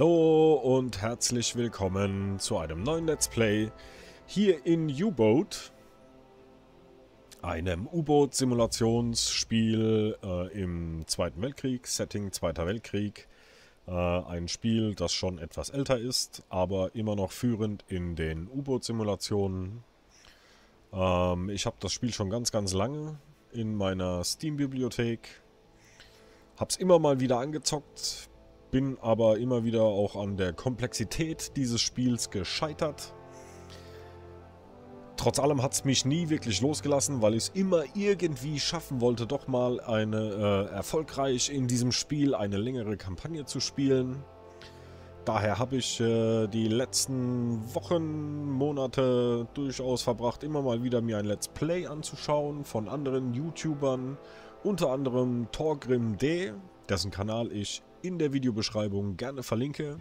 Hallo und herzlich willkommen zu einem neuen Let's Play hier in U-Boat, einem U-Boot-Simulationsspiel im Zweiten Weltkrieg, Setting Zweiter Weltkrieg. Ein Spiel, das schon etwas älter ist, aber immer noch führend in den U-Boot-Simulationen. Ich habe das Spiel schon ganz, ganz lange in meiner Steam-Bibliothek. Hab's immer mal wieder angezockt, bin aber immer wieder auch an der Komplexität dieses Spiels gescheitert. Trotz allem hat es mich nie wirklich losgelassen, weil ich es immer irgendwie schaffen wollte, doch mal eine erfolgreich in diesem Spiel eine längere Kampagne zu spielen. Daher habe ich die letzten Wochen, Monate durchaus verbracht, immer mal wieder mir ein Let's Play anzuschauen von anderen YouTubern, unter anderem Torgrim D, dessen Kanal ich in der Videobeschreibung gerne verlinke.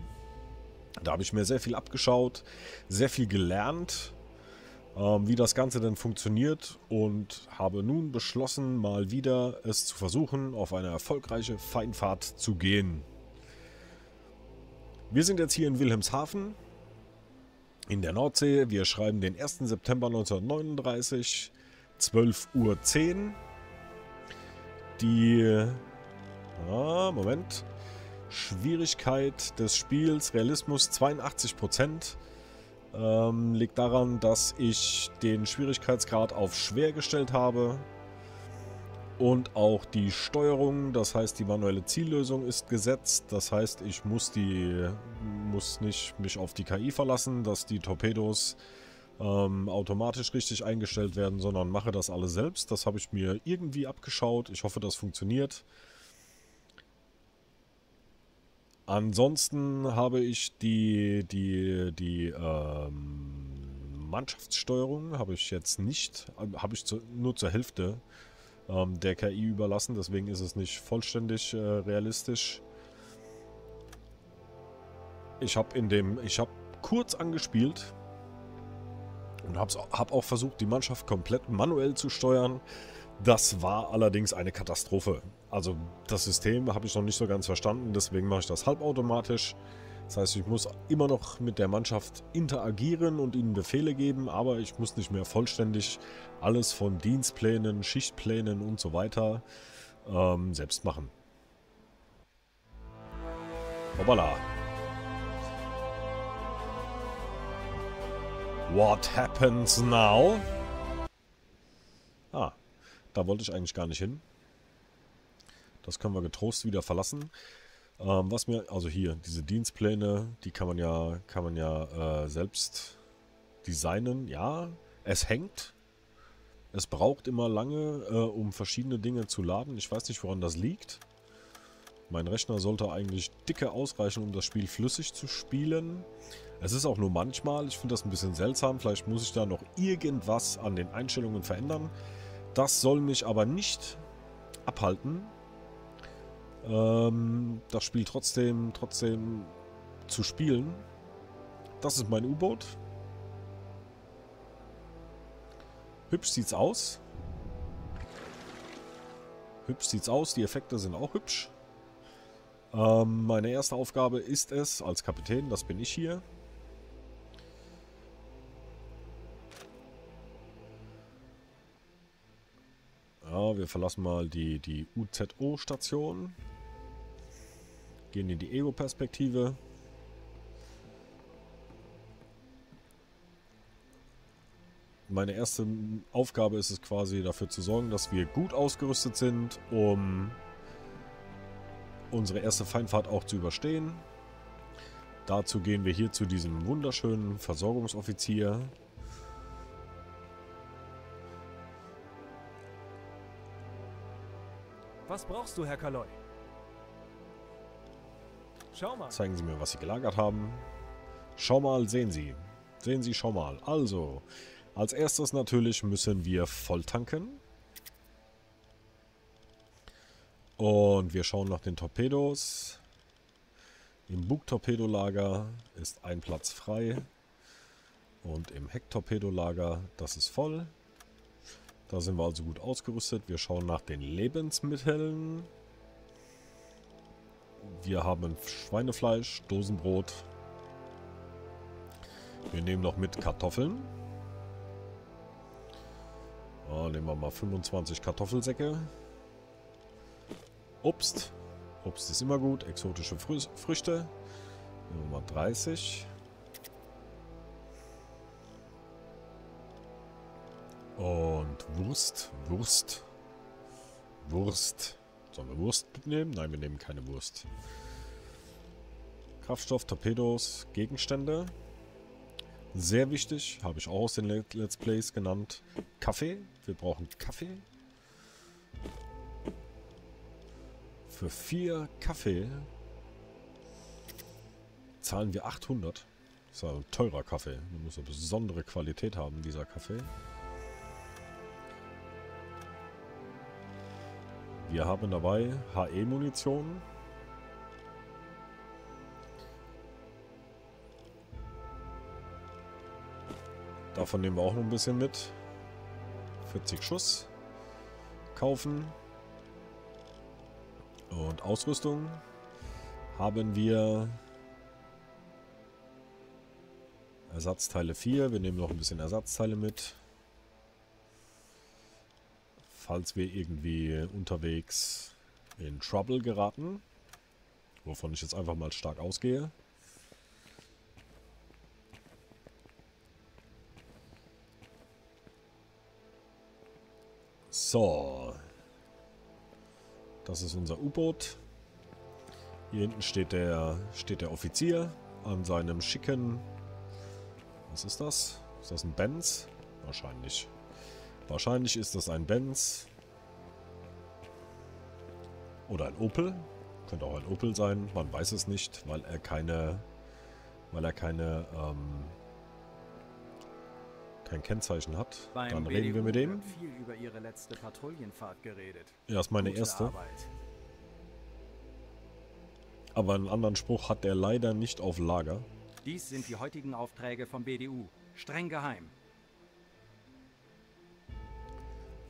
Da habe ich mir sehr viel abgeschaut, sehr viel gelernt, wie das Ganze denn funktioniert, und habe nun beschlossen, mal wieder es zu versuchen, auf eine erfolgreiche Feindfahrt zu gehen. Wir sind jetzt hier in Wilhelmshaven in der Nordsee. Wir schreiben den 1. September 1939, 12:10 Uhr. Die Moment. Schwierigkeit des Spiels, Realismus 82%. Liegt daran, dass ich den Schwierigkeitsgrad auf schwer gestellt habe. Und auch die Steuerung, das heißt die manuelle Ziellösung, ist gesetzt. Das heißt, ich muss nicht mich auf die KI verlassen, dass die Torpedos automatisch richtig eingestellt werden, sondern mache das alles selbst. Das habe ich mir irgendwie abgeschaut. Ich hoffe, das funktioniert. Ansonsten habe ich die Mannschaftssteuerung habe ich jetzt nicht, habe ich nur zur Hälfte der KI überlassen, deswegen ist es nicht vollständig realistisch. Ich habe kurz angespielt und habe auch versucht, die Mannschaft komplett manuell zu steuern. Das war allerdings eine Katastrophe. Also das System habe ich noch nicht so ganz verstanden, deswegen mache ich das halbautomatisch. Das heißt, ich muss immer noch mit der Mannschaft interagieren und ihnen Befehle geben, aber ich muss nicht mehr vollständig alles von Dienstplänen, Schichtplänen und so weiter selbst machen. Hoppala. What happens now? Ah. Da wollte ich eigentlich gar nicht hin. Das können wir getrost wieder verlassen. Was mir, also hier, diese Dienstpläne, die kann man ja selbst designen. Ja, es hängt. Es braucht immer lange, um verschiedene Dinge zu laden. Ich weiß nicht, woran das liegt. Mein Rechner sollte eigentlich dicke ausreichen, um das Spiel flüssig zu spielen. Es ist auch nur manchmal. Ich finde das ein bisschen seltsam. Vielleicht muss ich da noch irgendwas an den Einstellungen verändern. Das soll mich aber nicht abhalten, das Spiel trotzdem zu spielen. Das ist mein U-Boot. Hübsch sieht's aus. Hübsch sieht's aus, die Effekte sind auch hübsch. Meine erste Aufgabe ist es, als Kapitän, das bin ich hier, wir verlassen mal die UZO-Station. Gehen in die Ego-Perspektive. Meine erste Aufgabe ist es quasi, dafür zu sorgen, dass wir gut ausgerüstet sind, um unsere erste Feindfahrt auch zu überstehen. Dazu gehen wir hier zu diesem wunderschönen Versorgungsoffizier. Was brauchst du, Herr Kaloy? Schau mal. Zeigen Sie mir, was Sie gelagert haben. Schau mal, sehen Sie. Sehen Sie, schau mal. Also, als erstes natürlich müssen wir voll tanken. Und wir schauen nach den Torpedos. Im Bug-Torpedolager ist ein Platz frei. Und im Heck-Torpedolager, das ist voll. Da sind wir also gut ausgerüstet. Wir schauen nach den Lebensmitteln. Wir haben Schweinefleisch, Dosenbrot. Wir nehmen noch mit Kartoffeln. Nehmen wir mal 25 Kartoffelsäcke. Obst. Obst ist immer gut. Exotische Früchte. Nehmen wir mal 30. Und Wurst. Wurst. Wurst. Sollen wir Wurst mitnehmen? Nein, wir nehmen keine Wurst. Kraftstoff, Torpedos, Gegenstände. Sehr wichtig, habe ich auch aus den Let's Plays genannt. Kaffee. Wir brauchen Kaffee. Für 4 Kaffee zahlen wir 800. Das ist ja ein teurer Kaffee. Man muss eine besondere Qualität haben, dieser Kaffee. Wir haben dabei HE-Munition. Davon nehmen wir auch noch ein bisschen mit. 40 Schuss. Kaufen. Und Ausrüstung haben wir Ersatzteile 4. Wir nehmen noch ein bisschen Ersatzteile mit. Falls wir irgendwie unterwegs in Trouble geraten. Wovon ich jetzt einfach mal stark ausgehe. So. Das ist unser U-Boot. Hier hinten steht der Offizier an seinem schicken... Was ist das? Ist das ein Benz? Wahrscheinlich. Wahrscheinlich ist das ein Benz. Oder ein Opel. Könnte auch ein Opel sein. Man weiß es nicht, weil er kein Kennzeichen hat. Dann reden wir mit dem. Viel über ihre letzte Patrouillenfahrt geredet. Ja, ist meine erste. Aber einen anderen Spruch hat er leider nicht auf Lager. Dies sind die heutigen Aufträge vom BDU. Streng geheim.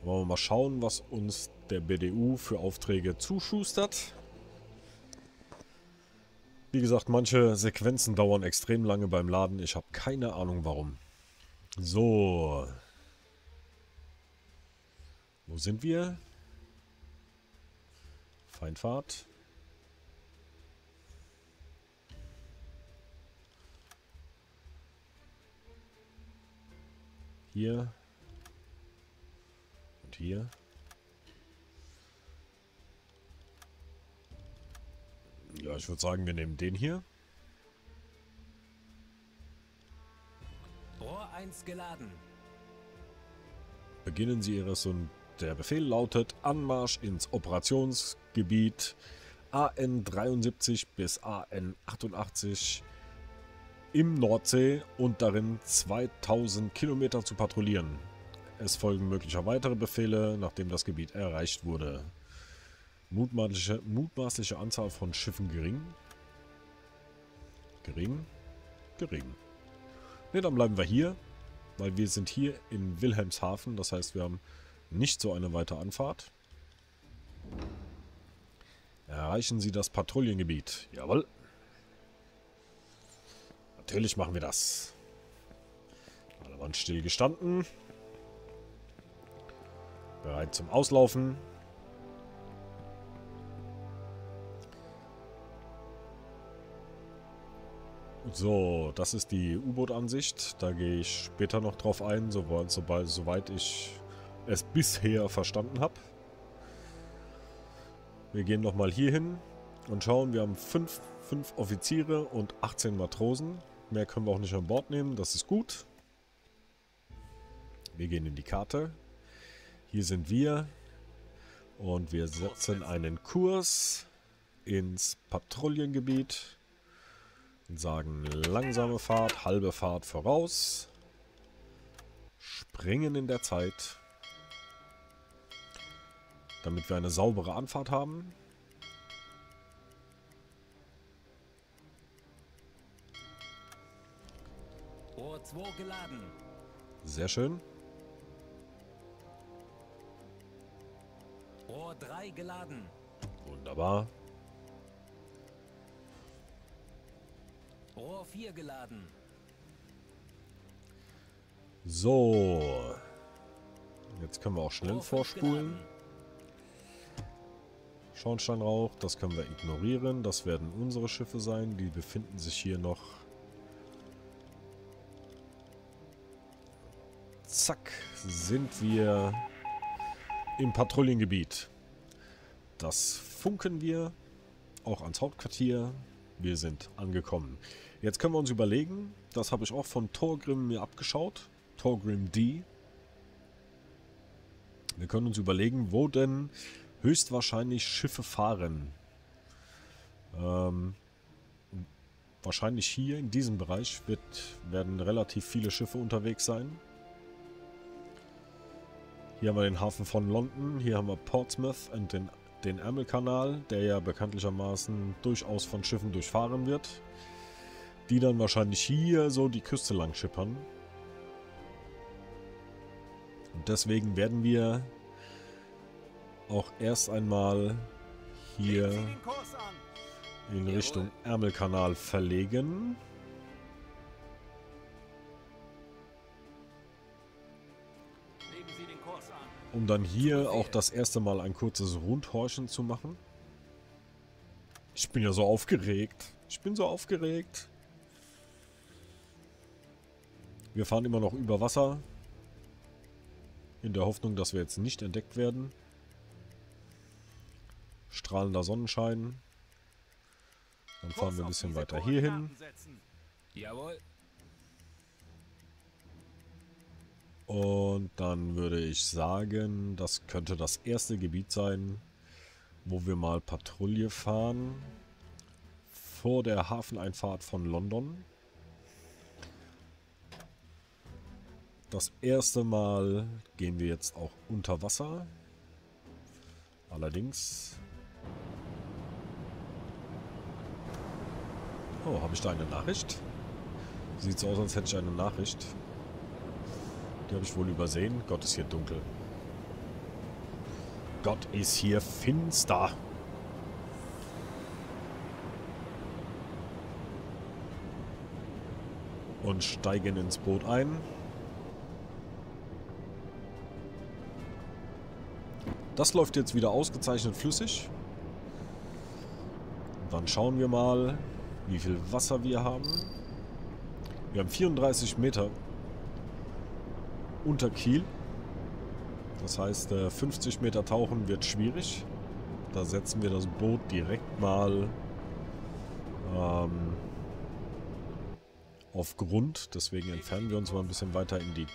Wollen wir mal schauen, was uns der BDU für Aufträge zuschustert. Wie gesagt, manche Sequenzen dauern extrem lange beim Laden. Ich habe keine Ahnung warum. So. Wo sind wir? Feindfahrt. Hier. Und hier. Ja, ich würde sagen, wir nehmen den hier. Rohr 1 geladen. Beginnen Sie Ihre Sund. Der Befehl lautet Anmarsch ins Operationsgebiet AN 73 bis AN 88 im Nordsee und darin 2000 Kilometer zu patrouillieren. Es folgen möglicher weitere Befehle, nachdem das Gebiet erreicht wurde. Mutmaßliche Anzahl von Schiffen gering. Gering. Ne, dann bleiben wir hier, weil wir sind hier in Wilhelmshaven. Das heißt, wir haben nicht so eine weite Anfahrt. Erreichen Sie das Patrouillengebiet. Jawohl. Natürlich machen wir das. Alle waren still gestanden. Bereit zum Auslaufen. So, das ist die U-Boot-Ansicht. Da gehe ich später noch drauf ein, soweit ich es bisher verstanden habe. Wir gehen nochmal hier hin und schauen. Wir haben 5 Offiziere und 18 Matrosen. Mehr können wir auch nicht an Bord nehmen, das ist gut. Wir gehen in die Karte. Hier sind wir. Und wir setzen einen Kurs ins Patrouillengebiet. Und sagen langsame Fahrt, halbe Fahrt voraus. Springen in der Zeit. Damit wir eine saubere Anfahrt haben. Rohr 2 geladen. Sehr schön. Rohr 3 geladen. Wunderbar. Rohr 4 geladen. So. Jetzt können wir auch schnell vorspulen. Schornsteinrauch, das können wir ignorieren. Das werden unsere Schiffe sein. Die befinden sich hier noch. Zack, sind wir im Patrouillengebiet. Das funken wir auch ans Hauptquartier. Wir sind angekommen. Jetzt können wir uns überlegen, das habe ich auch von Torgrim mir abgeschaut. Torgrim D. Wir können uns überlegen, wo denn höchstwahrscheinlich Schiffe fahren. Wahrscheinlich hier in diesem Bereich werden relativ viele Schiffe unterwegs sein. Hier haben wir den Hafen von London, hier haben wir Portsmouth und den Ärmelkanal, der ja bekanntlichermaßen durchaus von Schiffen durchfahren wird, die dann wahrscheinlich hier so die Küste lang schippern. Und deswegen werden wir auch erst einmal hier in Richtung Ärmelkanal verlegen. Um dann hier auch das erste Mal ein kurzes Rundhorchen zu machen. Ich bin ja so aufgeregt. Ich bin so aufgeregt. Wir fahren immer noch über Wasser. In der Hoffnung, dass wir jetzt nicht entdeckt werden. Strahlender Sonnenschein. Dann fahren wir ein bisschen weiter hier hin. Jawohl. Und dann würde ich sagen, das könnte das erste Gebiet sein, wo wir mal Patrouille fahren. Vor der Hafeneinfahrt von London. Das erste Mal gehen wir jetzt auch unter Wasser. Allerdings... Oh, habe ich da eine Nachricht? Sieht so aus, als hätte ich eine Nachricht. Die habe ich wohl übersehen. Gott, ist hier dunkel. Gott, ist hier finster. Und steigen ins Boot ein. Das läuft jetzt wieder ausgezeichnet flüssig. Und dann schauen wir mal, wie viel Wasser wir haben. Wir haben 34 Meter. Unter Kiel. Das heißt, 50 Meter tauchen wird schwierig. Da setzen wir das Boot direkt mal auf Grund. Deswegen entfernen wir uns mal ein bisschen weiter in die,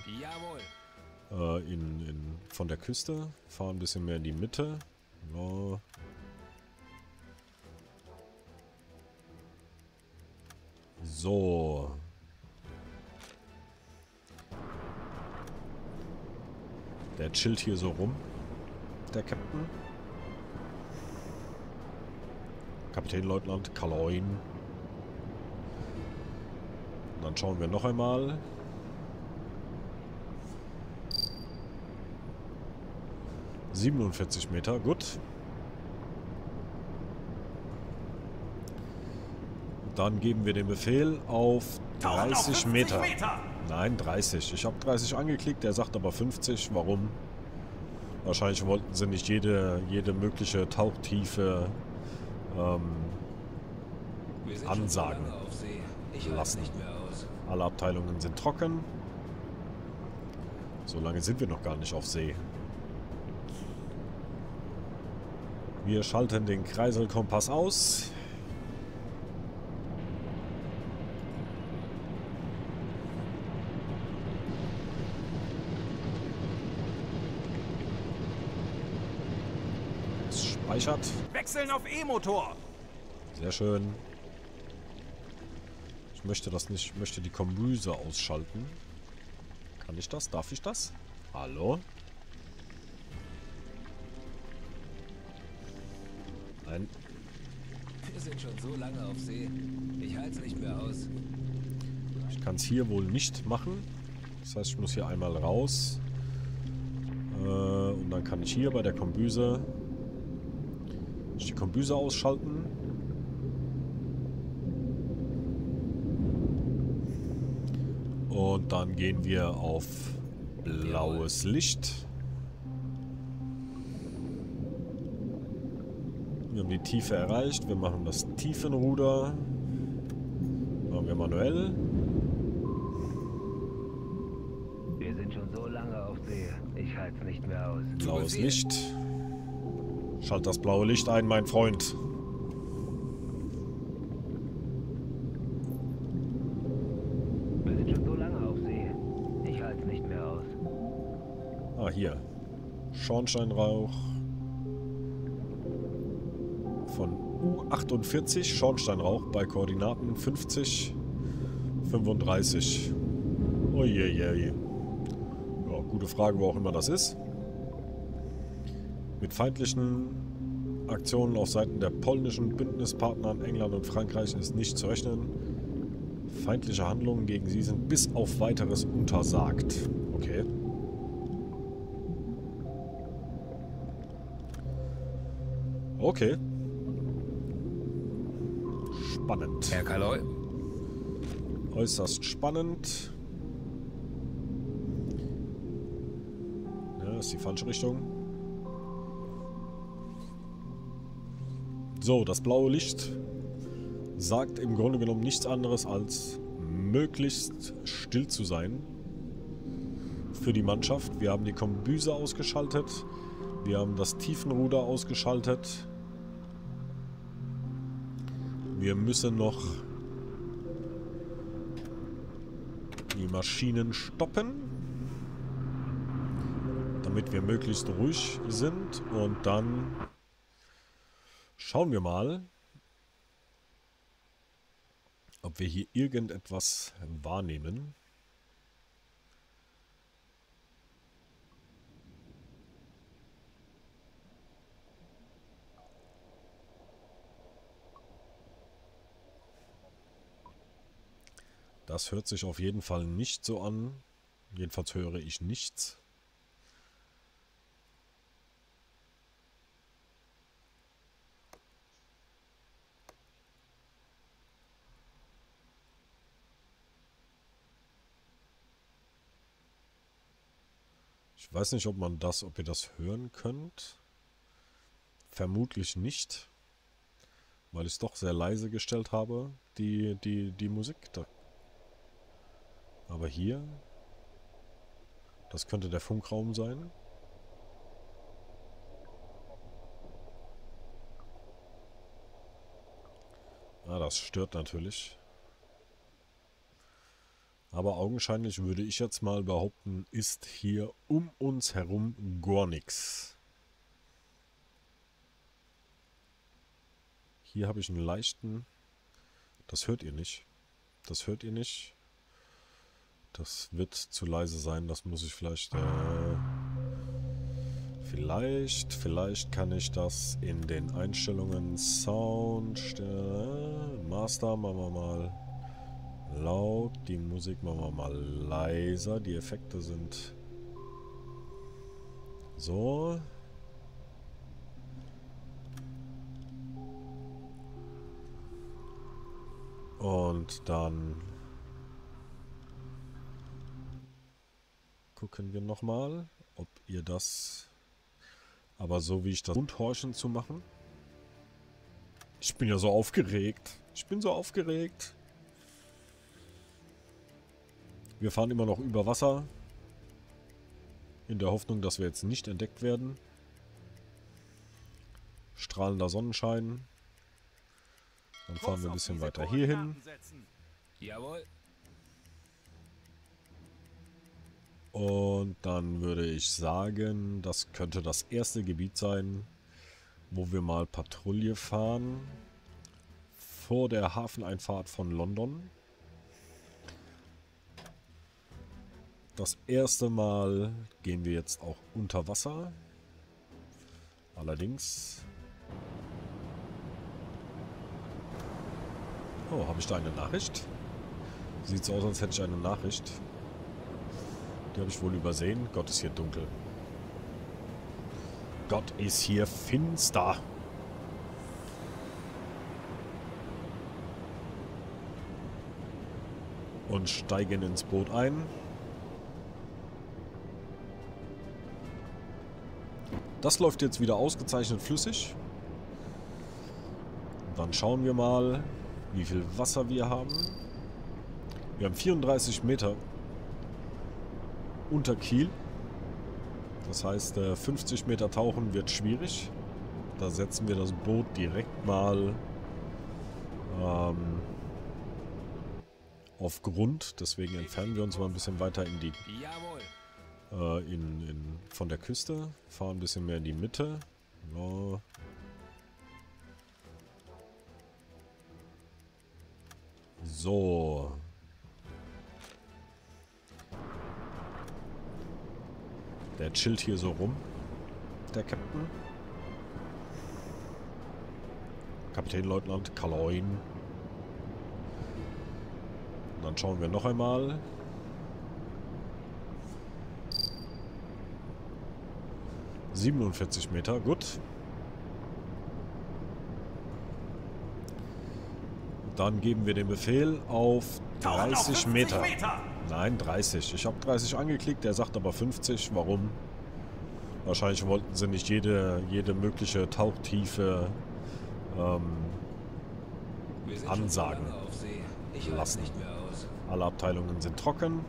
von der Küste. Fahren ein bisschen mehr in die Mitte. Ja. So. Der chillt hier so rum, der Captain. Kapitänleutnant Kalloin. Und dann schauen wir noch einmal. – 47 Meter, gut. Dann geben wir den Befehl auf 30 Meter. Nein, 30. Ich habe 30 angeklickt, der sagt aber 50. Warum? Wahrscheinlich wollten sie nicht jede mögliche Tauchtiefe ansagen lassen. Alle Abteilungen sind trocken. So lange sind wir noch gar nicht auf See. Wir schalten den Kreiselkompass aus. Wechseln auf E-Motor. Sehr schön. Ich möchte das nicht. Ich möchte die Kombüse ausschalten. Kann ich das? Darf ich das? Hallo? Nein. Wir sind schon so lange auf See. Ich halte es nicht mehr aus. Ich kann es hier wohl nicht machen. Das heißt, ich muss hier einmal raus. Und dann kann ich hier bei der Kombüse... die Kombüse ausschalten. Und dann gehen wir auf blaues Licht. Wir haben die Tiefe erreicht. Wir machen das Tiefenruder. Machen wir manuell. Wir sind schon so lange auf See. Ich halte es nicht mehr aus. Blaues Licht. Schalt das blaue Licht ein, mein Freund. Wir sind schon so lange auf See. Ich halte es nicht mehr aus. Ah, hier. Schornsteinrauch. Von U48 Schornsteinrauch bei Koordinaten 50, 35. Uiuiui. Ja, gute Frage, wo auch immer das ist. Mit feindlichen Aktionen auf Seiten der polnischen Bündnispartner in England und Frankreich ist nicht zu rechnen. Feindliche Handlungen gegen sie sind bis auf Weiteres untersagt. Okay. Okay. Spannend. Herr Kaloy. Äußerst spannend. Ja, ist die falsche Richtung. So, das blaue Licht sagt im Grunde genommen nichts anderes als möglichst still zu sein für die Mannschaft. Wir haben die Kombüse ausgeschaltet. Wir haben das Tiefenruder ausgeschaltet. Wir müssen noch die Maschinen stoppen, damit wir möglichst ruhig sind. Und dann schauen wir mal, ob wir hier irgendetwas wahrnehmen. Das hört sich auf jeden Fall nicht so an. Jedenfalls höre ich nichts. Ich weiß nicht, ob ihr das hören könnt. Vermutlich nicht. Weil ich es doch sehr leise gestellt habe, die Musik. Aber hier, das könnte der Funkraum sein. Ah, das stört natürlich. Aber augenscheinlich würde ich jetzt mal behaupten, ist hier um uns herum gar nichts. Hier habe ich einen leichten... Das hört ihr nicht. Das hört ihr nicht. Das wird zu leise sein, das muss ich vielleicht... Vielleicht kann ich das in den Einstellungen Sound... Master machen wir mal laut, die Musik machen wir mal leiser, die Effekte sind... So... Und dann... Gucken wir nochmal, ob ihr das, aber so wie ich das und horchen zu machen. Ich bin ja so aufgeregt. Ich bin so aufgeregt. Wir fahren immer noch über Wasser. In der Hoffnung, dass wir jetzt nicht entdeckt werden. Strahlender Sonnenschein. Dann fahren wir ein bisschen weiter hier hin. Jawohl. Und dann würde ich sagen, das könnte das erste Gebiet sein, wo wir mal Patrouille fahren. Vor der Hafeneinfahrt von London. Das erste Mal gehen wir jetzt auch unter Wasser. Allerdings... Oh, habe ich da eine Nachricht? Sieht so aus, als hätte ich eine Nachricht. Die habe ich wohl übersehen. Gott, ist hier dunkel. Gott, ist hier finster. und steigen ins Boot ein. Das läuft jetzt wieder ausgezeichnet flüssig. Dann schauen wir mal, wie viel Wasser wir haben. Wir haben 34 Meter unter Kiel. Das heißt, 50 Meter tauchen wird schwierig. Da setzen wir das Boot direkt mal auf Grund. Deswegen entfernen wir uns mal ein bisschen weiter in die, von der Küste. Fahren ein bisschen mehr in die Mitte. Ja. So. Der chillt hier so rum, der Captain. Kapitänleutnant Kalloin. Und dann schauen wir noch einmal. – 47 Meter, gut. Dann geben wir den Befehl auf 30 Meter. Nein, 30. Ich habe 30 angeklickt, der sagt aber 50. Warum? Wahrscheinlich wollten sie nicht jede mögliche Tauchtiefe ansagen lassen. Alle Abteilungen sind trocken.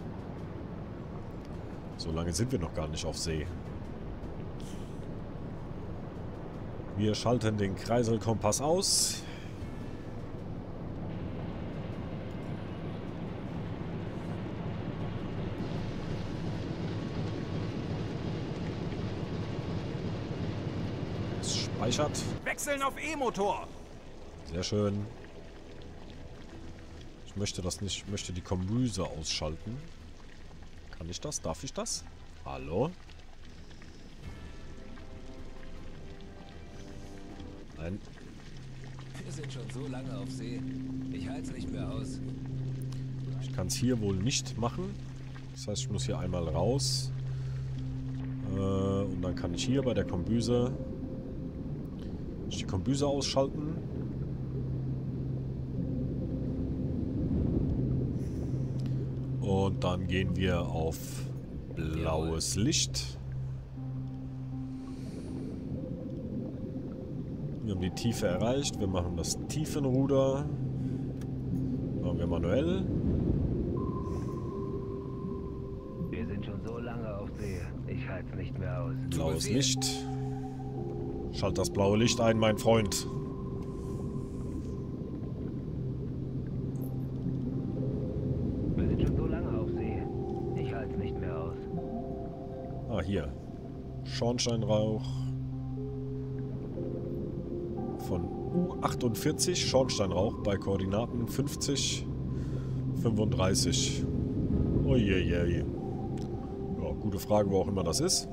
So lange sind wir noch gar nicht auf See. Wir schalten den Kreiselkompass aus. Wechseln auf E-Motor. Sehr schön. Ich möchte das nicht. Ich möchte die Kombüse ausschalten. Kann ich das? Darf ich das? Hallo? Nein. Wir sind schon so lange auf See. Ich halte es nicht mehr aus. Ich kann es hier wohl nicht machen. Das heißt, ich muss hier einmal raus. Und dann kann ich hier bei der Kombüse die Kombüse ausschalten. Und dann gehen wir auf blaues Licht. Wir haben die Tiefe erreicht. Wir machen das Tiefenruder. Machen wir manuell. Wir sind schon so lange auf See. Ich halte es nicht mehr aus. Blaues Licht. Schalt das blaue Licht ein, mein Freund. Wir sind schon so lange auf See. Ich halte es nicht mehr aus. Ah, hier. Schornsteinrauch. Von U48 Schornsteinrauch bei Koordinaten 50, 35. Uiuiui. Ja, gute Frage, wo auch immer das ist.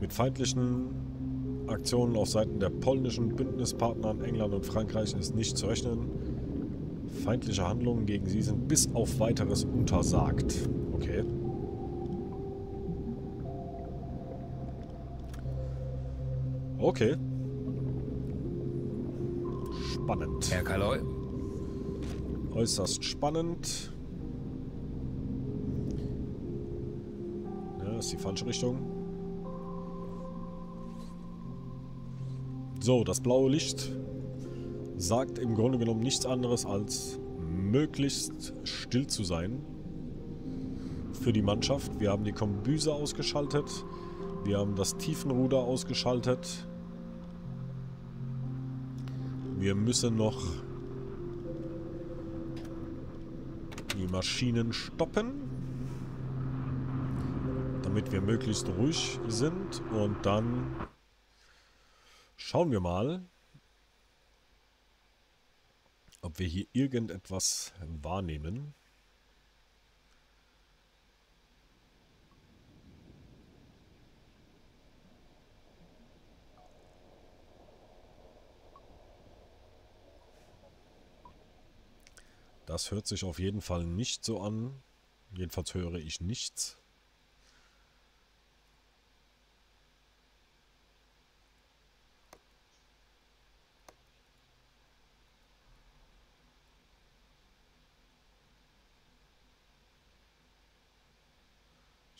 Mit feindlichen Aktionen auf Seiten der polnischen Bündnispartner in England und Frankreich ist nicht zu rechnen. Feindliche Handlungen gegen sie sind bis auf Weiteres untersagt. Okay. Okay. Spannend. Herr Kaloy. Äußerst spannend. Ja, ist die falsche Richtung. So, das blaue Licht sagt im Grunde genommen nichts anderes als möglichst still zu sein für die Mannschaft. Wir haben die Kombüse ausgeschaltet, wir haben das Tiefenruder ausgeschaltet. Wir müssen noch die Maschinen stoppen, damit wir möglichst ruhig sind und dann schauen wir mal, ob wir hier irgendetwas wahrnehmen. Das hört sich auf jeden Fall nicht so an. Jedenfalls höre ich nichts.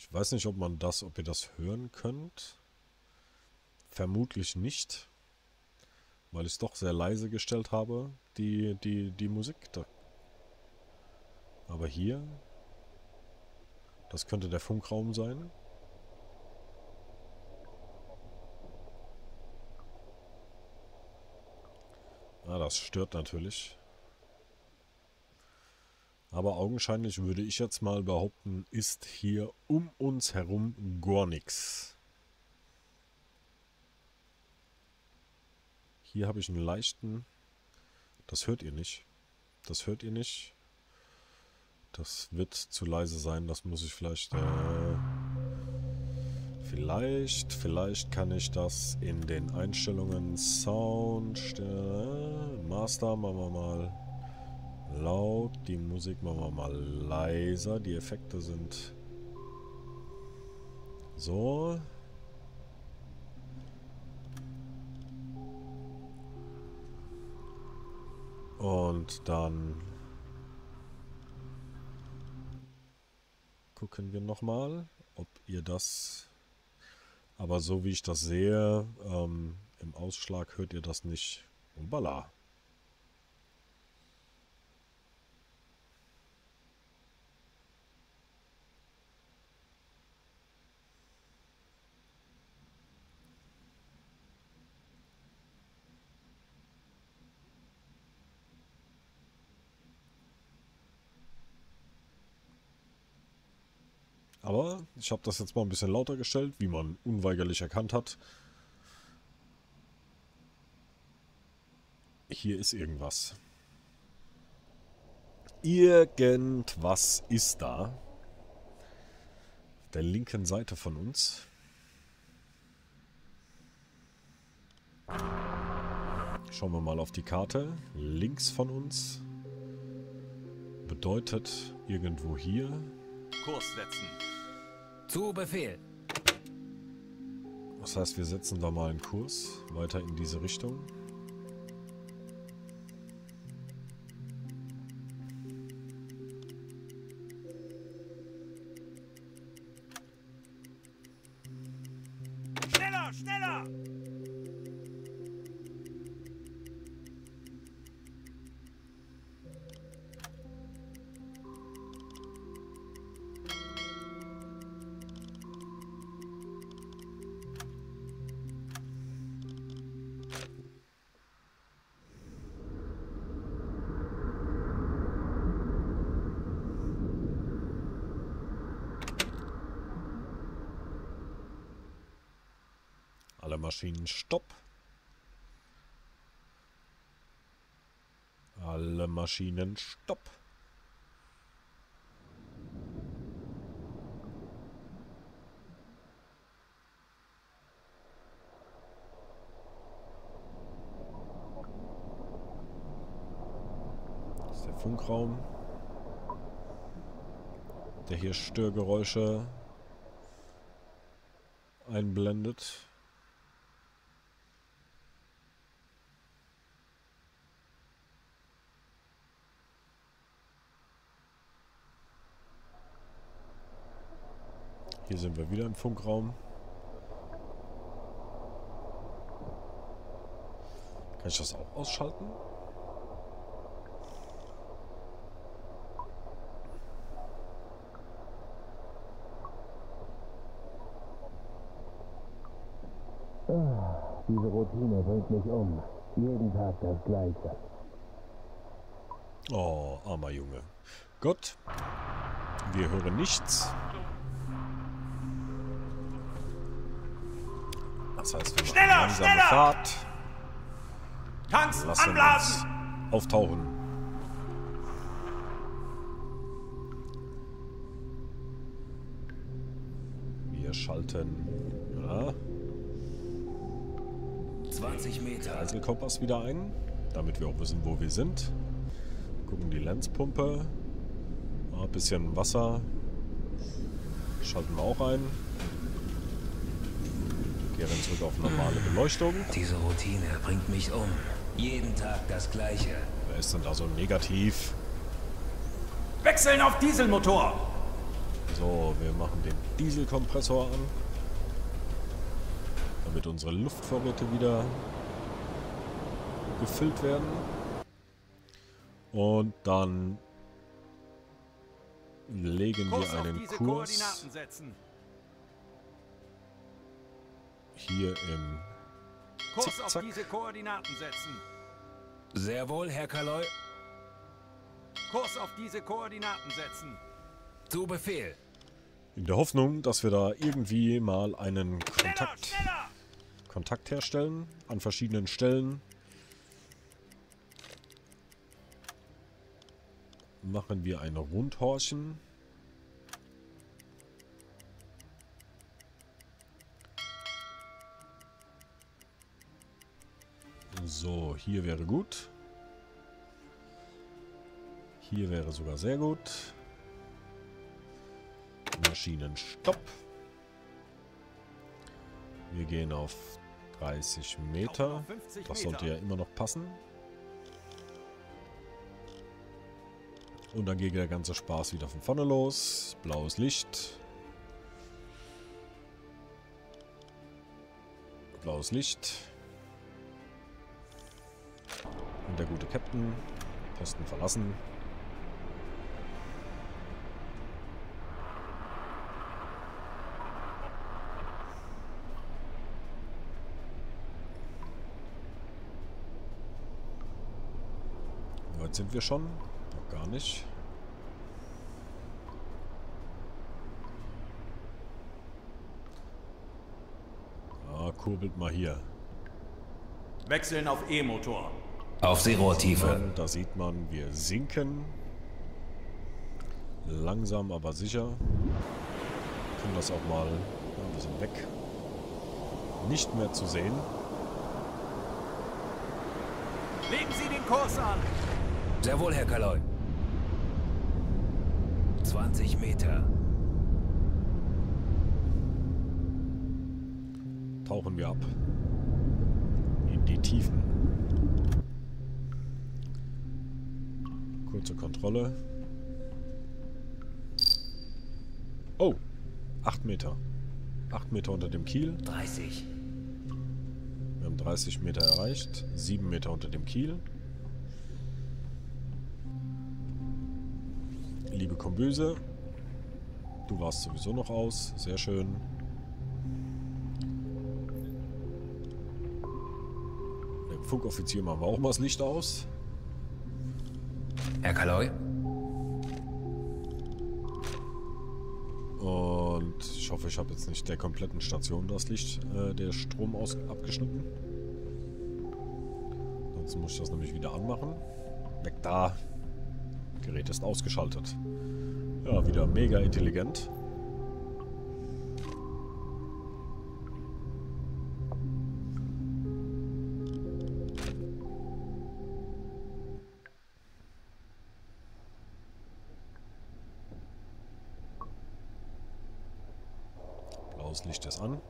Ich weiß nicht, ob ihr das hören könnt. Vermutlich nicht. Weil ich es doch sehr leise gestellt habe, die Musik. Aber hier, das könnte der Funkraum sein. Ah, das stört natürlich. Aber augenscheinlich würde ich jetzt mal behaupten, ist hier um uns herum gar nichts. Hier habe ich einen leichten... Das hört ihr nicht. Das hört ihr nicht. Das wird zu leise sein. Das muss ich vielleicht... Vielleicht kann ich das in den Einstellungen Sound... Master machen wir mal laut. Die Musik machen wir mal leiser. Die Effekte sind... So... Und dann gucken wir nochmal, ob ihr das, aber so wie ich das sehe, im Ausschlag hört ihr das nicht. Und voilà. Aber ich habe das jetzt mal ein bisschen lauter gestellt, wie man unweigerlich erkannt hat. Hier ist irgendwas. Irgendwas ist da. Auf der linken Seite von uns. Schauen wir mal auf die Karte. Links von uns. Bedeutet irgendwo hier. Kurs setzen. Zu Befehl. Das heißt, wir setzen da mal einen Kurs weiter in diese Richtung. Schneller, schneller! Stopp. Alle Maschinen stopp. Das ist der Funkraum, der hier Störgeräusche einblendet. Hier sind wir wieder im Funkraum. Kann ich das auch ausschalten? Ah, diese Routine bringt mich um. Jeden Tag das Gleiche. Oh, armer Junge. Gott, wir hören nichts. Das heißt, wir schneller, schneller! Fahrt. Tanks anblasen! Auftauchen. Wir schalten. Ja. 20 Meter. Reisekompass wieder ein, damit wir auch wissen, wo wir sind. Gucken die Lenzpumpe. Ein bisschen Wasser. Schalten wir auch ein. Zurück auf normale Beleuchtung. Diese Routine bringt mich um. Jeden Tag das Gleiche. Wer ist denn da so negativ? Wechseln auf Dieselmotor! So, wir machen den Dieselkompressor an, damit unsere Luftvorräte wieder gefüllt werden. Und dann legen wir einen Kurs hier im Zickzack. Sehr wohl, Herr Kaloy. Kurs auf diese Koordinaten setzen. Zu Befehl. In der Hoffnung, dass wir da irgendwie mal einen Kontakt herstellen an verschiedenen Stellen. Machen wir ein Rundhorchen. So, hier wäre gut. Hier wäre sogar sehr gut. Maschinenstopp. Wir gehen auf 30 Meter. Das sollte ja immer noch passen. Und dann geht der ganze Spaß wieder von vorne los. Blaues Licht. Blaues Licht. Und der gute Captain. Posten verlassen. Jetzt sind wir schon. Noch gar nicht. Ah, kurbelt mal hier. Wechseln auf E-Motor. Auf Seerohrtiefe. Da sieht man, wir sinken. Langsam, aber sicher. Wir können das auch mal ein bisschen weg. Nicht mehr zu sehen. Legen Sie den Kurs an. Sehr wohl, Herr Kaloy. 20 Meter. Tauchen wir ab. In die Tiefen. Kurze Kontrolle. Oh, 8 Meter. 8 Meter unter dem Kiel. 30. Wir haben 30 Meter erreicht. 7 Meter unter dem Kiel. Liebe Kombüse, du warst sowieso noch aus. Sehr schön. Dem Funkoffizier machen wir auch mal das Licht aus. Herr Kaloy. Und ich hoffe, ich habe jetzt nicht der kompletten Station das Licht, der Strom abgeschnitten. Sonst muss ich das nämlich wieder anmachen. Weg da. Gerät ist ausgeschaltet. Ja, wieder mega intelligent. Blaues Licht ist an.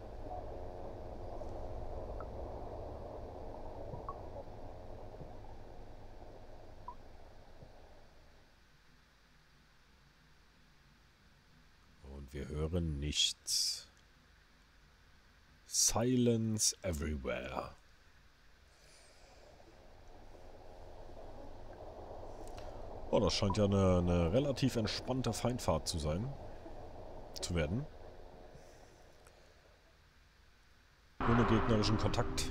Wir hören nichts. Silence everywhere. Oh, das scheint ja eine relativ entspannte Feindfahrt zu sein. Zu werden. Ohne gegnerischen Kontakt.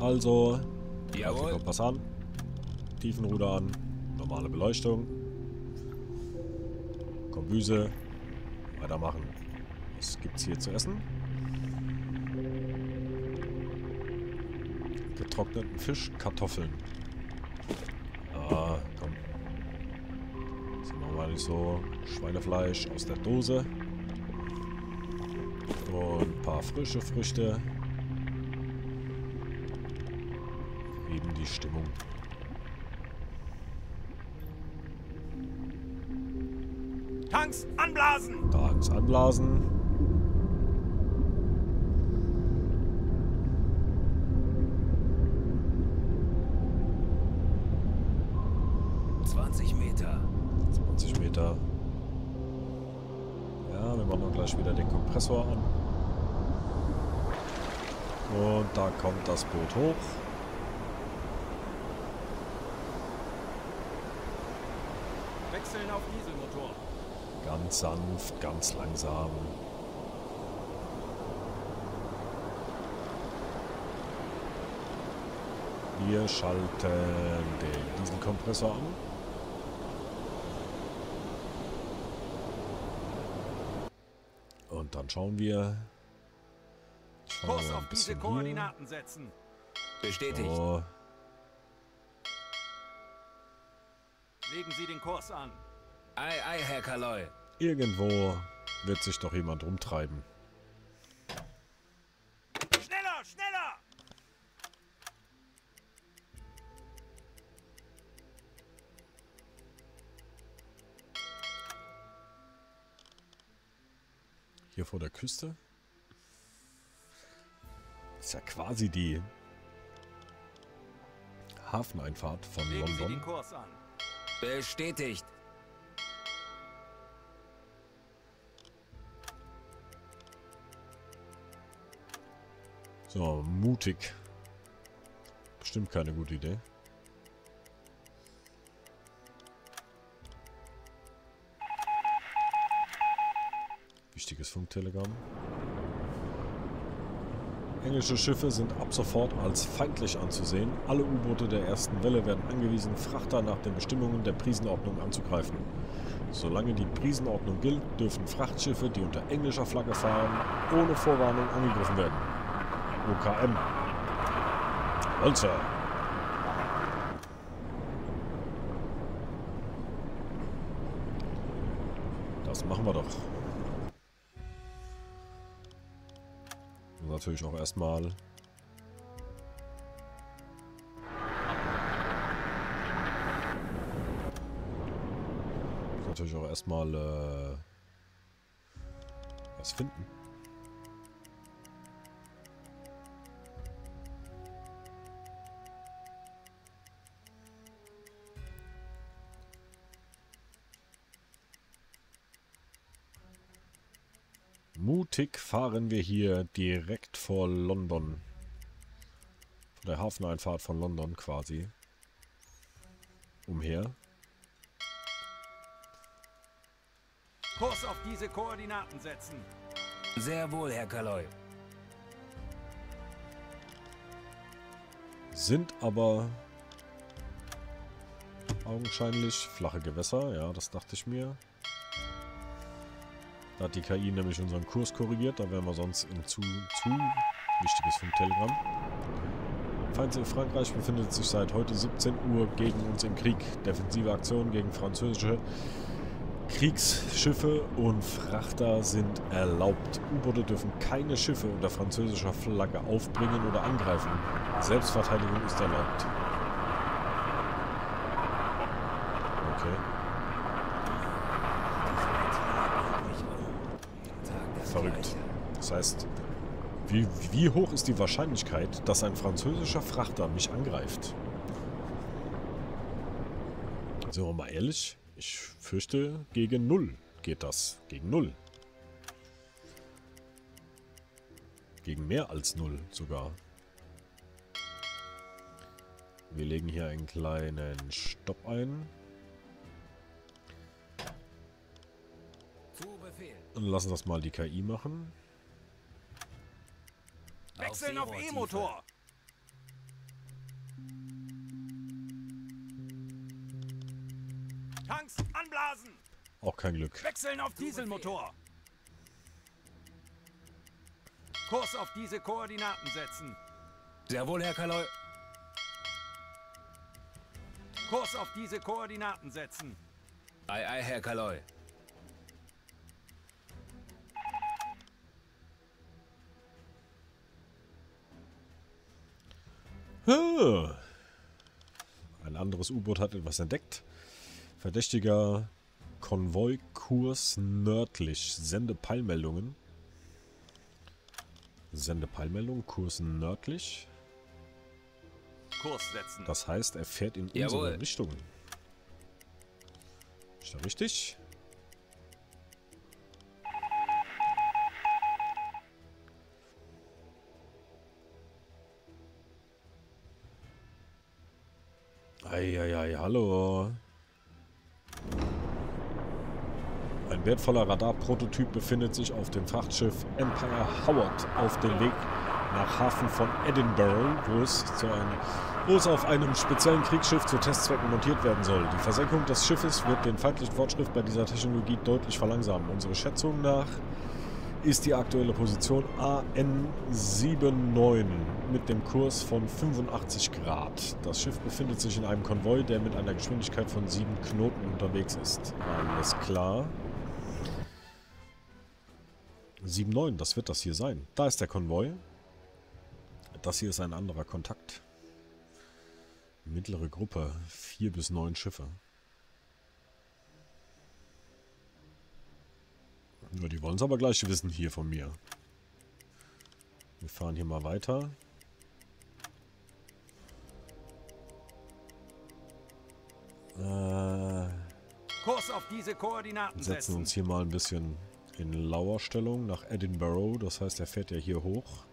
Also, jawohl, kommt was an. Tiefenruder an, normale Beleuchtung, Kombüse, weitermachen. Was gibt's hier zu essen? Getrockneten Fisch, Kartoffeln. Ah, komm. Sind wir mal nicht so. Schweinefleisch aus der Dose. Und ein paar frische Früchte. Eben die Stimmung. Tanks anblasen! Tanks anblasen. weiter. Ja, wir machen gleich wieder den Kompressor an. Und da kommt das Boot hoch. Wechseln auf Dieselmotor. Ganz sanft, ganz langsam. Wir schalten den Dieselkompressor an. Und dann schauen wir. Kurs auf diese Koordinaten setzen. Bestätigt. So. Legen Sie den Kurs an. Ei, ei, Herr Kaloy. Irgendwo wird sich doch jemand rumtreiben. Schneller, schneller! Hier vor der Küste? Ist ja quasi die Hafeneinfahrt von London. Legen Sie den Kurs an. Bestätigt. So, mutig. Bestimmt keine gute Idee. Wichtiges Funktelegramm. Englische Schiffe sind ab sofort als feindlich anzusehen. Alle U-Boote der ersten Welle werden angewiesen, Frachter nach den Bestimmungen der Prisenordnung anzugreifen. Solange die Prisenordnung gilt, dürfen Frachtschiffe, die unter englischer Flagge fahren, ohne Vorwarnung angegriffen werden. OKM. Holzer. Das machen wir doch. Natürlich auch erstmal was finden. Mutig fahren wir hier direkt vor London. Vor der Hafeneinfahrt von London quasi. Umher. Kurs auf diese Koordinaten setzen. Sehr wohl, Herr Kaloy. Sind aber augenscheinlich flache Gewässer. Ja, das dachte ich mir. Da hat die KI nämlich unseren Kurs korrigiert, da wären wir sonst in wichtiges Funktelegramm. Feind in Frankreich befindet sich seit heute 17 Uhr gegen uns im Krieg. Defensive Aktionen gegen französische Kriegsschiffe und Frachter sind erlaubt. U-Boote dürfen keine Schiffe unter französischer Flagge aufbringen oder angreifen. Selbstverteidigung ist erlaubt. Okay. Verrückt. Das heißt, wie hoch ist die Wahrscheinlichkeit, dass ein französischer Frachter mich angreift? Sind wir mal ehrlich, ich fürchte, gegen 0 geht das. Gegen 0. Gegen mehr als 0 sogar. Wir legen hier einen kleinen Stopp ein. Und lassen das mal die KI machen. Wechseln auf E-Motor! Tanks anblasen! Auch kein Glück. Wechseln auf Dieselmotor! Kurs auf diese Koordinaten setzen. Sehr wohl, Herr Kaloy. Kurs auf diese Koordinaten setzen. Ei, ei, Herr Kaloy. Ein anderes U-Boot hat etwas entdeckt. Verdächtiger Konvoikurs nördlich. Sende Peilmeldungen. Sende Peilmeldungen, Kurs nördlich. Kurs setzen. Das heißt, er fährt in unsere Richtung. Ist das richtig? Eieiei, hallo. Ein wertvoller Radarprototyp befindet sich auf dem Frachtschiff Empire Howard auf dem Weg nach Hafen von Edinburgh, wo es auf einem speziellen Kriegsschiff zu Testzwecken montiert werden soll. Die Versenkung des Schiffes wird den feindlichen Fortschritt bei dieser Technologie deutlich verlangsamen. Unsere Schätzung nach ist die aktuelle Position AN79 mit dem Kurs von 85 Grad. Das Schiff befindet sich in einem Konvoi, der mit einer Geschwindigkeit von 7 Knoten unterwegs ist. Alles klar. 79, das wird das hier sein. Da ist der Konvoi. Das hier ist ein anderer Kontakt. Mittlere Gruppe, 4 bis 9 Schiffe. Ja, die wollen es aber gleich wissen hier von mir. Wir fahren hier mal weiter. Kurs auf diese Koordinaten setzen. Uns hier mal ein bisschen in Lauerstellung nach Edinburgh. Das heißt, er fährt ja hier hoch.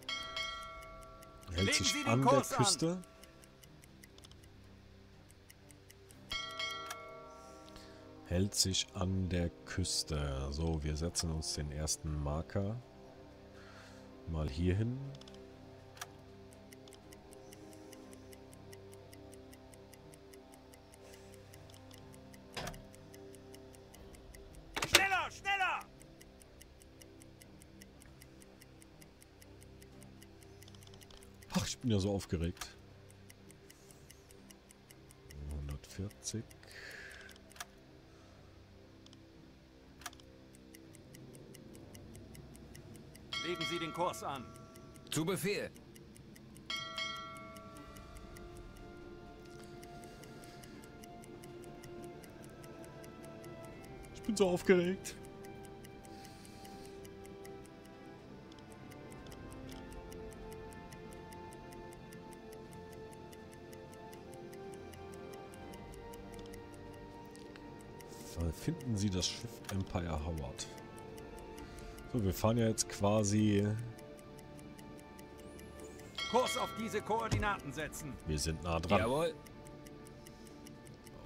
Er hält sich an der Küste. Hält sich an der Küste. So, wir setzen uns den ersten Marker mal hier hin. Schneller, schneller! Ach, ich bin ja so aufgeregt. 140. Legen Sie den Kurs an. Zu Befehl. Ich bin so aufgeregt. Finden Sie das Schiff Empire Howard. So, wir fahren ja jetzt quasi... Kurs auf diese Koordinaten setzen. Wir sind nah dran. Jawohl.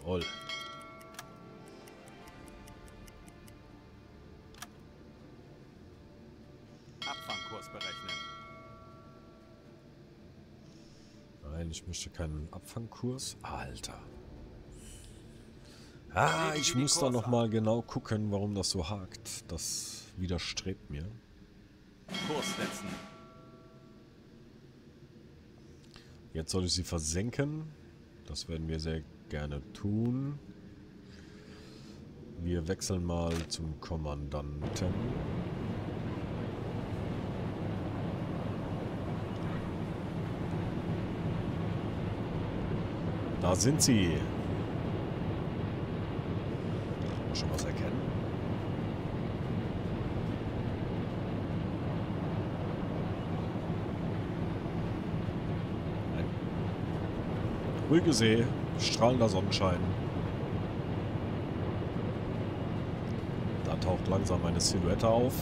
Jawohl. Abfangkurs berechnen. Nein, ich möchte keinen Abfangkurs. Alter. Ah, ich muss da nochmal genau gucken, warum das so hakt. Das... widerstrebt mir. Kurs setzen. Jetzt soll ich sie versenken. Das werden wir sehr gerne tun. Wir wechseln mal zum Kommandanten. Da sind sie. Kann man schon was erkennen? Ruhige See, strahlender Sonnenschein. Da taucht langsam eine Silhouette auf.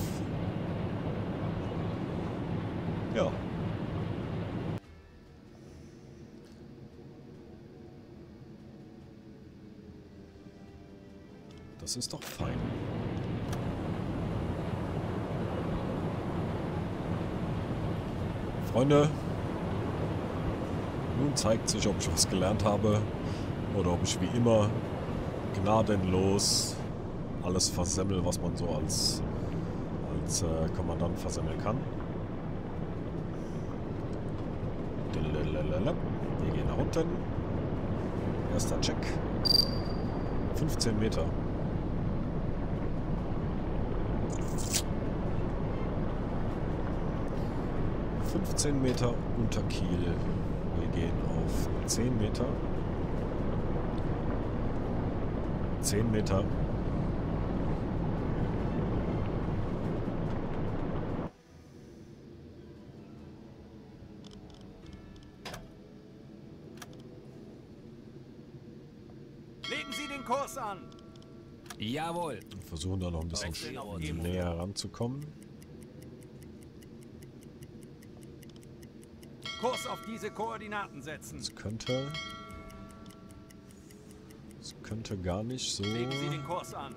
Ja. Das ist doch fein. Freunde. Nun zeigt sich, ob ich was gelernt habe oder ob ich wie immer gnadenlos alles versemmel, was man so als Kommandant versemmeln kann. Wir gehen nach unten. Erster Check. 15 Meter. Unter Kiel. Wir gehen auf 10 Meter. 10 Meter. Legen Sie den Kurs an. Jawohl. Wir versuchen da noch ein bisschen näher ranzukommen. Kurs auf diese Koordinaten setzen. Das könnte könnte gar nicht so legen Sie den Kurs an.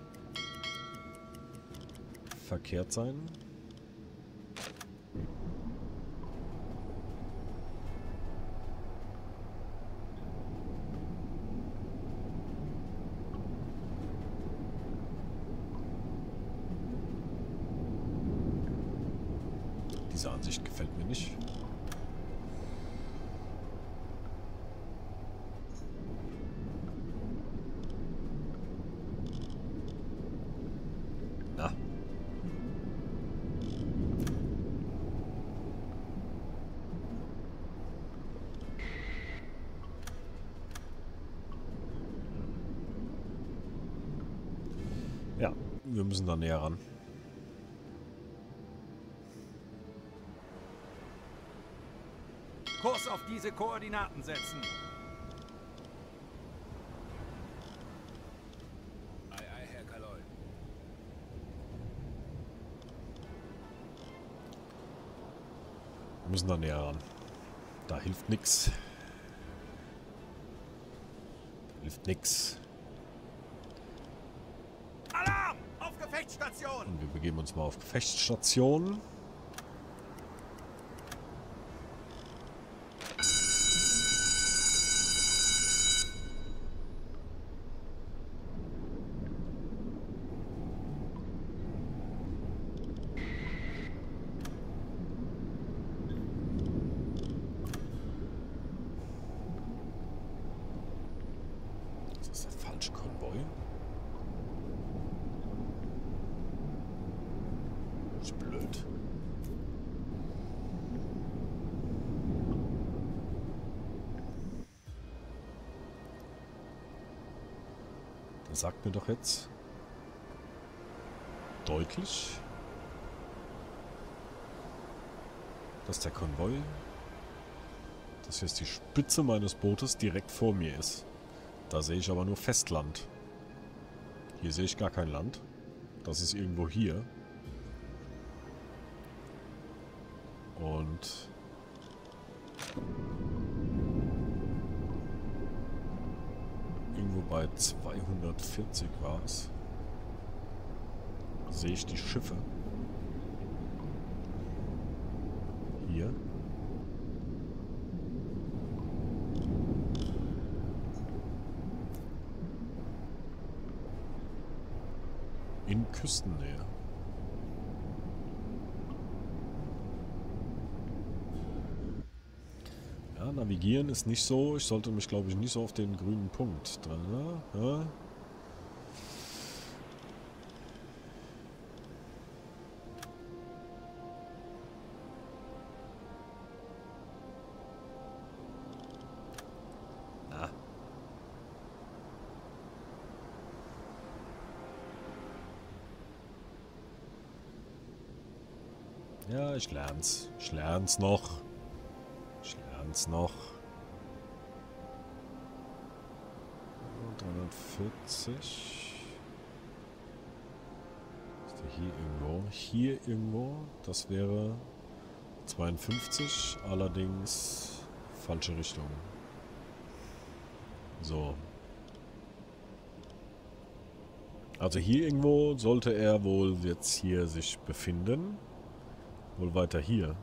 Verkehrt sein. Diese Ansicht gefällt mir nicht. Ja, wir müssen da näher ran. Kurs auf diese Koordinaten setzen. Ei, ei, Herr Kaloy. Wir müssen da näher ran. Da hilft nichts. Hilft nichts. Und wir begeben uns mal auf Gefechtsstation. Das ist der falsche Konvoi. Blöd. Das sagt mir doch jetzt deutlich, dass der Konvoi, das jetzt die Spitze meines Bootes direkt vor mir ist. Da sehe ich aber nur Festland. Hier sehe ich gar kein Land. Das ist irgendwo hier. Und irgendwo bei 240 war es. Sehe ich die Schiffe. Hier. In Küstennähe. Navigieren ist nicht so. Ich sollte mich, glaube ich, nicht so auf den grünen Punkt dran. Ja? Ah. Ja, ich lern's. Ich lern's noch. Noch 340. Ist der hier irgendwo? Hier irgendwo. Das wäre 52. Allerdings falsche Richtung. So. Also hier irgendwo sollte er wohl jetzt hier sich befinden. Wohl weiter hier.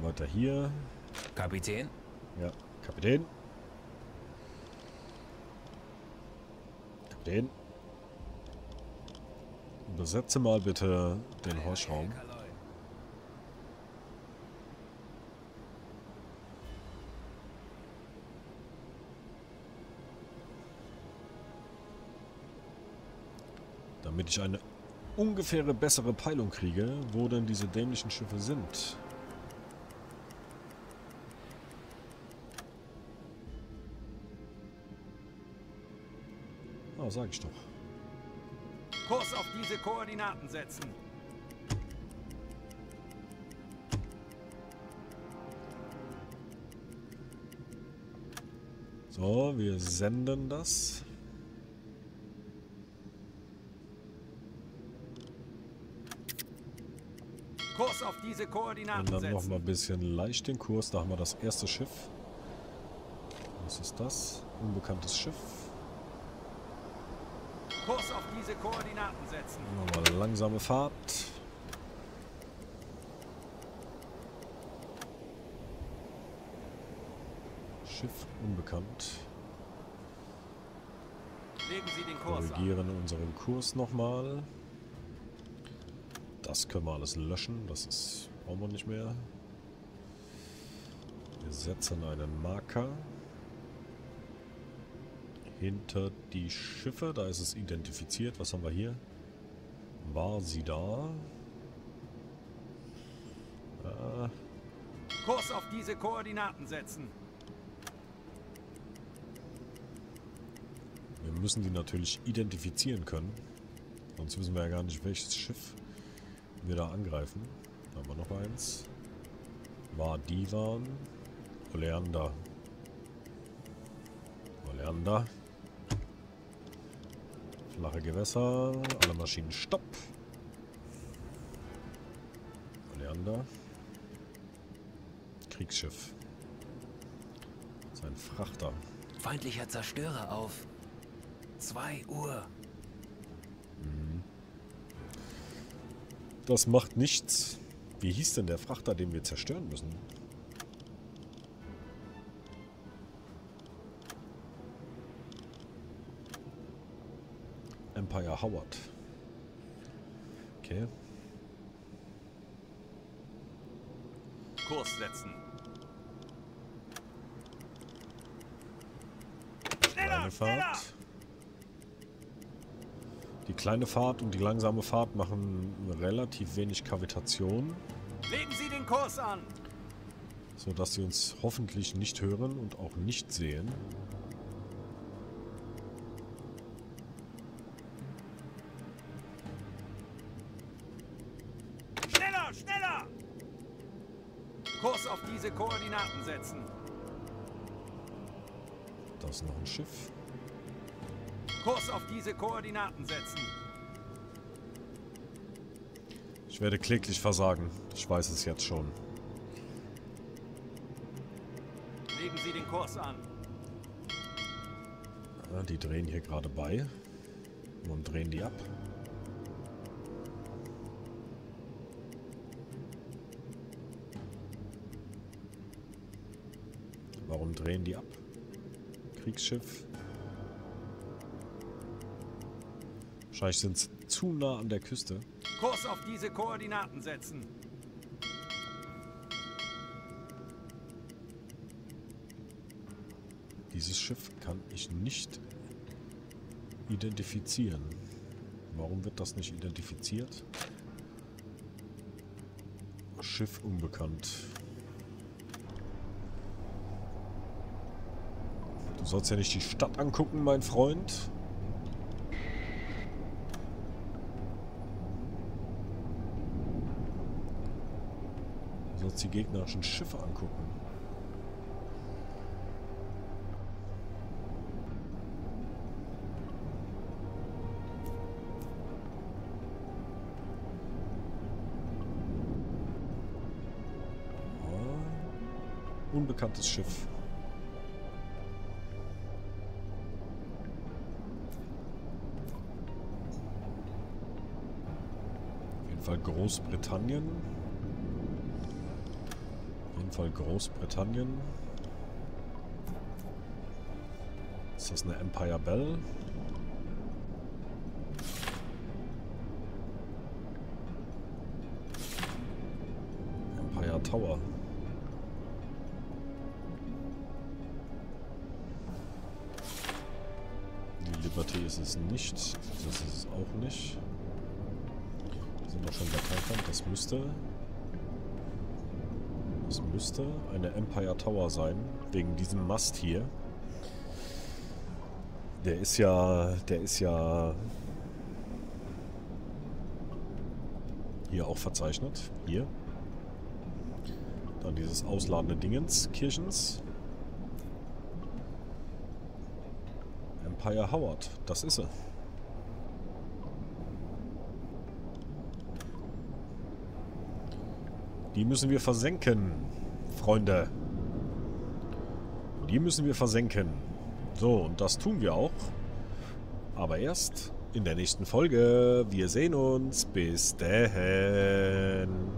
Weiter hier. Kapitän? Ja, Kapitän. Kapitän. Besetze mal bitte den Horschraum. Damit ich eine ungefähre bessere Peilung kriege, wo denn diese dämlichen Schiffe sind. Sag ich doch. Kurs auf diese Koordinaten setzen. So, wir senden das. Kurs auf diese Koordinaten setzen. Und dann noch mal ein bisschen leicht den Kurs. Da haben wir das erste Schiff. Was ist das? Unbekanntes Schiff. Kurs auf diese Koordinaten setzen. Nochmal langsame Fahrt. Schiff unbekannt. Legen Sie den Kurs. Korrigieren unseren Kurs nochmal. Das können wir alles löschen. Das brauchen wir nicht mehr. Wir setzen einen Marker hinter die Schiffe. Da ist es identifiziert. Was haben wir hier? War sie da? Ah. Kurs auf diese Koordinaten setzen. Wir müssen die natürlich identifizieren können. Sonst wissen wir ja gar nicht, welches Schiff wir da angreifen. Da haben wir noch eins. War die waren. Oleander. Oleander. Flache Gewässer. Alle Maschinen stopp. Oleander. Kriegsschiff. Sein Frachter. Feindlicher Zerstörer auf 2 Uhr. Das macht nichts. Wie hieß denn der Frachter, den wir zerstören müssen? Empire Howard. Okay. Kurs setzen. Schneller, schneller! Die kleine Fahrt und die langsame Fahrt machen relativ wenig Kavitation. Legen Sie den Kurs an! Sodass sie uns hoffentlich nicht hören und auch nicht sehen. Schneller, schneller! Kurs auf diese Koordinaten setzen. Da ist noch ein Schiff. Kurs auf diese Koordinaten setzen. Ich werde kläglich versagen. Ich weiß es jetzt schon. Legen Sie den Kurs an. Ja, die drehen hier gerade bei. Und drehen die ab. Warum drehen die ab? Kriegsschiff. Wahrscheinlich sind sie zu nah an der Küste. Kurs auf diese Koordinaten setzen. Dieses Schiff kann ich nicht identifizieren. Warum wird das nicht identifiziert? Schiff unbekannt. Du sollst ja nicht die Stadt angucken, mein Freund. Die gegnerischen Schiffe angucken. Oh. Unbekanntes Schiff. Auf jeden Fall Großbritannien. Großbritannien. Ist das eine Empire Bell? Empire Tower. Die Liberty ist es nicht. Das ist es auch nicht. Wir sind doch schon bei Thailand. Das müsste... Es müsste eine Empire Tower sein, wegen diesem Mast hier. Der ist ja hier auch verzeichnet. Hier. Dann dieses ausladende Dingens, Kirchens. Empire Howard, das ist er. Die müssen wir versenken, Freunde. Die müssen wir versenken. So, und das tun wir auch. Aber erst in der nächsten Folge. Wir sehen uns. Bis dahin.